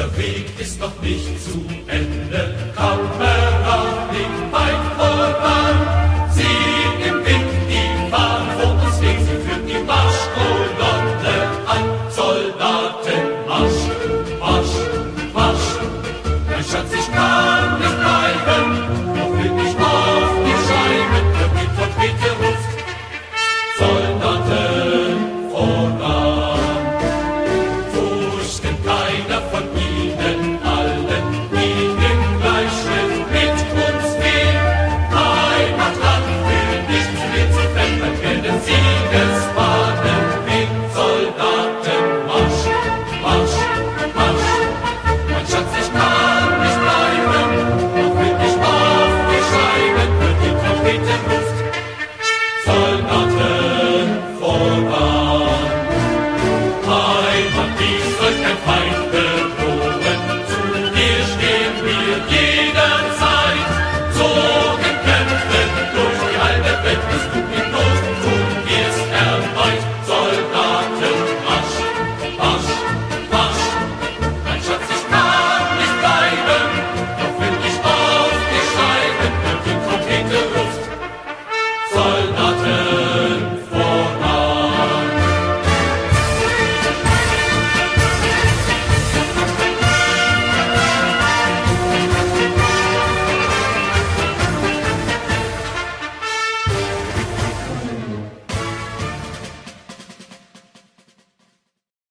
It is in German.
Unser Weg ist noch nicht zu Ende, kaum herauf, liegt weit vorbei.